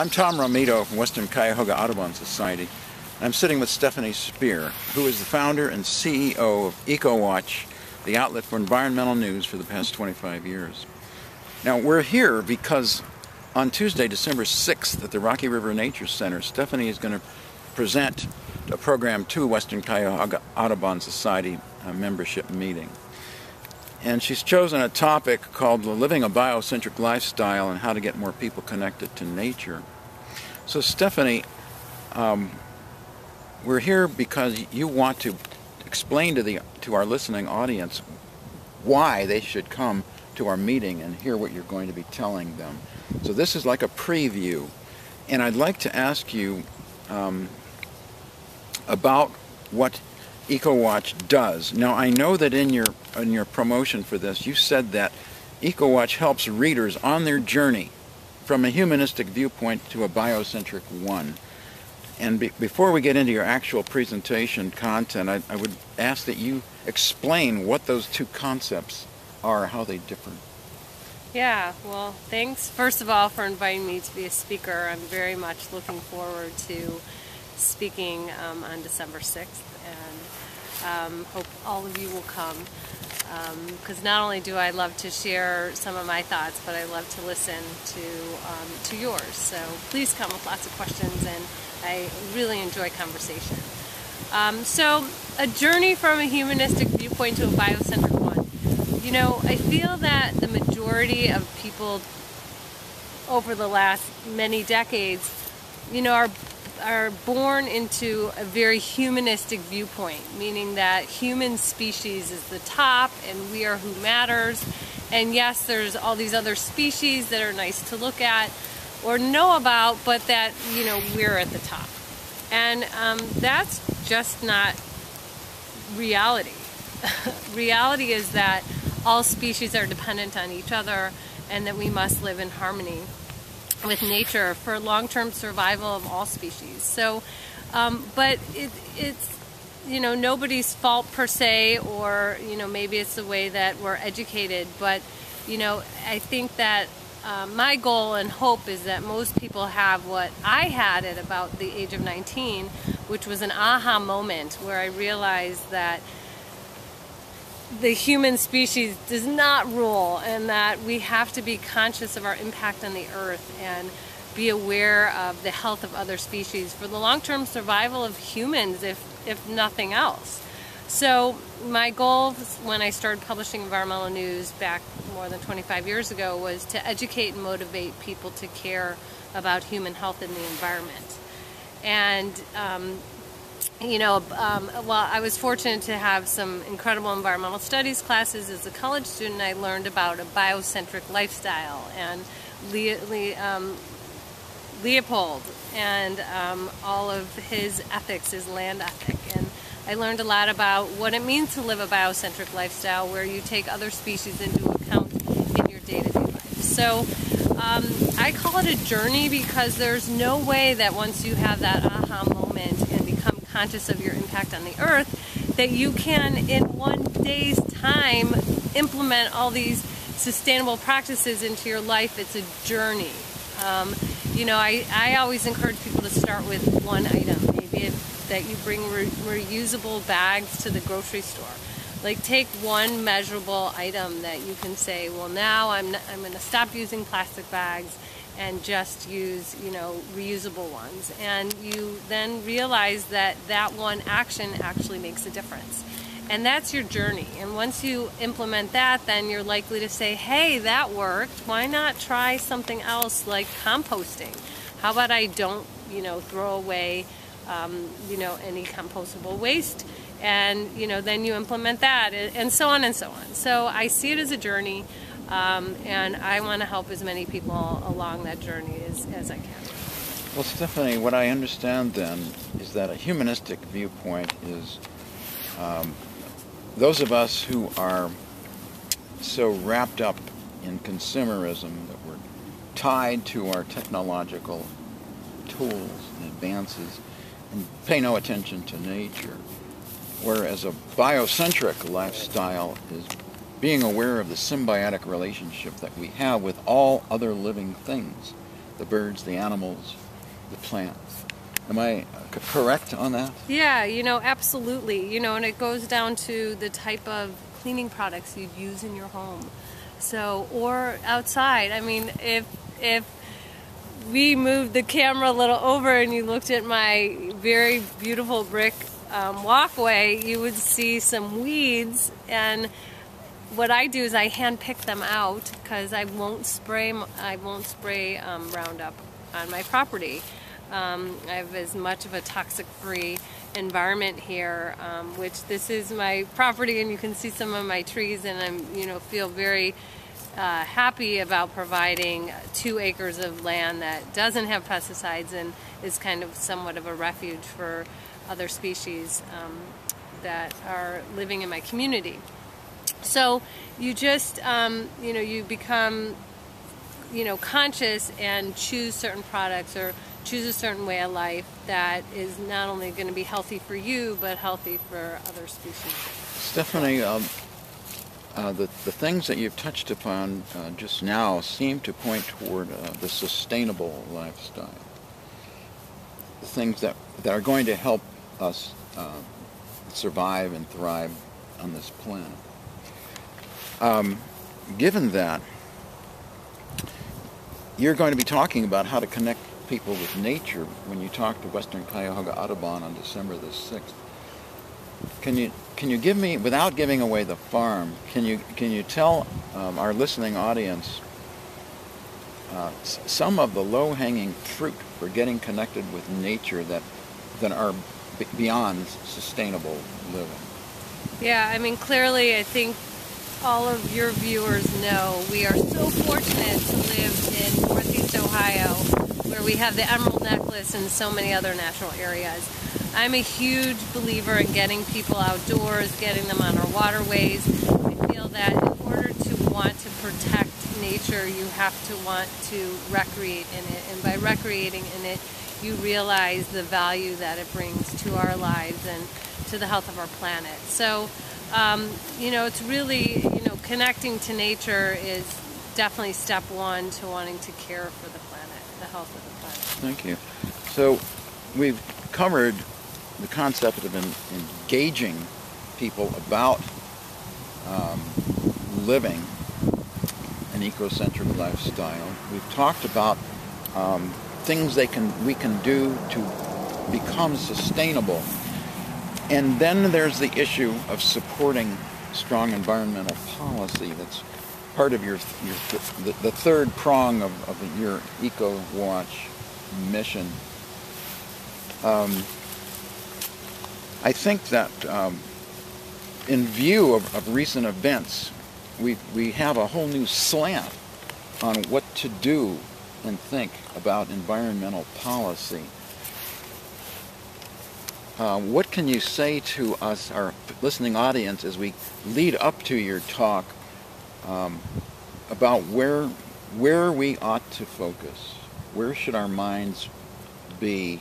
I'm Tom Romito from Western Cuyahoga Audubon Society. I'm sitting with Stefanie Spear, who is the founder and CEO of EcoWatch, the outlet for environmental news for the past 25 years. Now, we're here because on Tuesday, December 6th, at the Rocky River Nature Center, Stefanie is going to present a program to Western Cuyahoga Audubon Society membership meeting. And she's chosen a topic called Living a Biocentric Lifestyle and How to Get More People Connected to Nature. So, Stefanie, we're here because you want to explain to our listening audience why they should come to our meeting and hear what you're going to be telling them. So this is like a preview. And I'd like to ask you about what EcoWatch does. Now, I know that in your promotion for this, you said that EcoWatch helps readers on their journey from a humanistic viewpoint to a biocentric one. And before we get into your actual presentation content, I would ask that you explain what those two concepts are, how they differ. Yeah, well, thanks, first of all, for inviting me to be a speaker. I'm very much looking forward to speaking on December 6th, and hope all of you will come, because not only do I love to share some of my thoughts, but I love to listen to yours. So please come with lots of questions, and I really enjoy conversation. So a journey from a humanistic viewpoint to a biocentric one. You know, I feel that the majority of people over the last many decades, you know, are born into a very humanistic viewpoint, meaning that human species is the top and we are who matters. And yes, there's all these other species that are nice to look at or know about, but that, you know, we're at the top. And that's just not reality. Reality is that all species are dependent on each other and that we must live in harmony with nature for long-term survival of all species. So, but it's, you know, nobody's fault per se, or, you know, maybe it's the way that we're educated, but, you know, I think that my goal and hope is that most people have what I had at about the age of 19, which was an aha moment where I realized that the human species does not rule, and that we have to be conscious of our impact on the earth and be aware of the health of other species for the long-term survival of humans, if nothing else. So my goal when I started publishing environmental news back more than 25 years ago was to educate and motivate people to care about human health and the environment. And, you know, well, I was fortunate to have some incredible environmental studies classes. As a college student, I learned about a biocentric lifestyle, and Leopold and all of his ethics, his land ethic. And I learned a lot about what it means to live a biocentric lifestyle where you take other species into account in your day-to-day life. So I call it a journey because there's no way that once you have that aha moment and become conscious of your impact on the earth, that you can in one day's time implement all these sustainable practices into your life. It's a journey. You know, I always encourage people to start with one item. Maybe if that you bring reusable bags to the grocery store. Like, take one measurable item that you can say, well, now I'm going to stop using plastic bags and just use, you know, reusable ones. And you then realize that that one action actually makes a difference. And that's your journey. And once you implement that, then you're likely to say, hey, that worked. Why not try something else like composting? How about I don't, you know, throw away you know, any compostable waste, and, you know, then you implement that, and so on and so on. So I see it as a journey, and I want to help as many people along that journey as I can. Well, Stefanie, what I understand then is that a humanistic viewpoint is those of us who are so wrapped up in consumerism that we're tied to our technological tools and advances and pay no attention to nature, whereas a biocentric lifestyle is being aware of the symbiotic relationship that we have with all other living things, the birds, the animals, the plants. Am I correct on that? Yeah, you know, absolutely. You know, and it goes down to the type of cleaning products you'd use in your home. So, or outside. I mean, if we moved the camera a little over and you looked at my very beautiful brick walkway, you would see some weeds, and what I do is I hand pick them out because I won't spray Roundup on my property. I have as much of a toxic-free environment here, which this is my property, and you can see some of my trees, and I'm, you know, feel very happy about providing 2 acres of land that doesn't have pesticides and is kind of somewhat of a refuge for other species that are living in my community. So you just, you know, you become, you know, conscious and choose certain products or choose a certain way of life that is not only going to be healthy for you, but healthy for other species. Stefanie, the things that you've touched upon just now seem to point toward the sustainable lifestyle. The things that are going to help us survive and thrive on this planet. Given that, you're going to be talking about how to connect people with nature when you talk to Western Cuyahoga Audubon on December the 6th. Can you give me, without giving away the farm, can you tell our listening audience some of the low-hanging fruit for getting connected with nature that are beyond sustainable living? Yeah, I mean, clearly I think all of your viewers know we are so fortunate to live in Northeast Ohio, where we have the Emerald Necklace and so many other natural areas. I'm a huge believer in getting people outdoors, getting them on our waterways. I feel that in order to want to protect nature, you have to want to recreate in it. And by recreating in it, you realize the value that it brings to our lives and to the health of our planet. So, you know, it's really, you know, connecting to nature is definitely step one to wanting to care for the planet, the health of the planet. Thank you. So we've covered the concept of engaging people about living an ecocentric lifestyle. We've talked about things we can do to become sustainable, and then there's the issue of supporting strong environmental policy. That's part of the third prong of your EcoWatch mission. I think that in view of recent events, we have a whole new slant on what to do and think about environmental policy. What can you say to us, our listening audience, as we lead up to your talk about where we ought to focus? Where should our minds be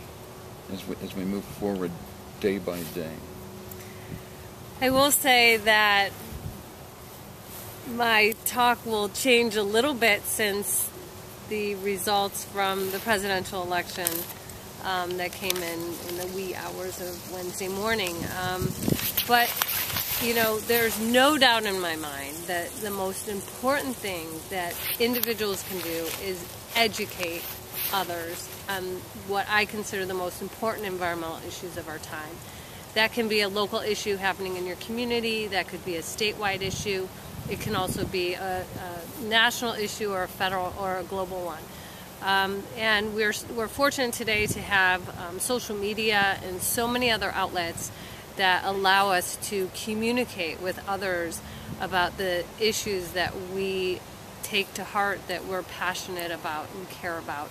as we move forward day by day? I will say that my talk will change a little bit since the results from the presidential election that came in the wee hours of Wednesday morning. But, you know, there's no doubt in my mind that the most important thing that individuals can do is educate others on what I consider the most important environmental issues of our time. That can be a local issue happening in your community, that could be a statewide issue, it can also be a national issue or a federal or a global one. And we're fortunate today to have social media and so many other outlets that allow us to communicate with others about the issues that we take to heart, that we're passionate about and care about,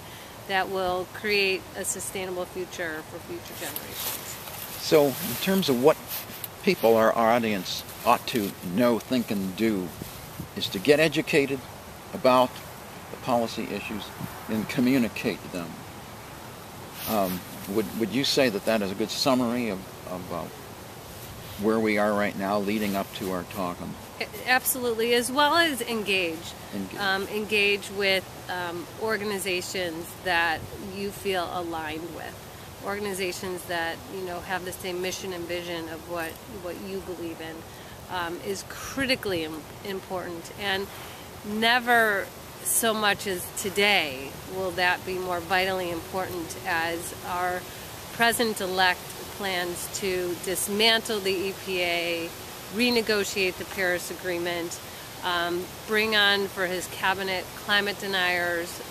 that will create a sustainable future for future generations. So in terms of what people, our audience, ought to know, think, and do, is to get educated about the policy issues and communicate them. Would you say that is a good summary of where we are right now leading up to our talk? Absolutely, as well as engage. Engage with organizations that you feel aligned with, organizations that have the same mission and vision of what you believe in is critically important. And never so much as today will that be more vitally important as our president-elect plans to dismantle the EPA, renegotiate the Paris Agreement, bring on for his cabinet climate deniers.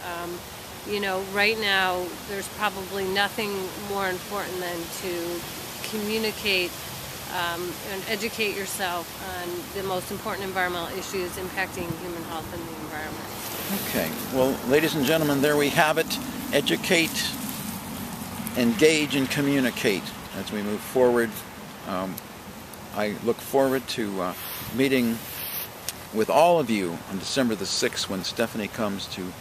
Right now there's probably nothing more important than to communicate and educate yourself on the most important environmental issues impacting human health and the environment. Okay, well, ladies and gentlemen, there we have it. Educate, engage, and communicate as we move forward. I look forward to meeting with all of you on December the 6th when Stefanie comes to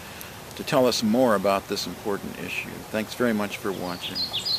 tell us more about this important issue. Thanks very much for watching.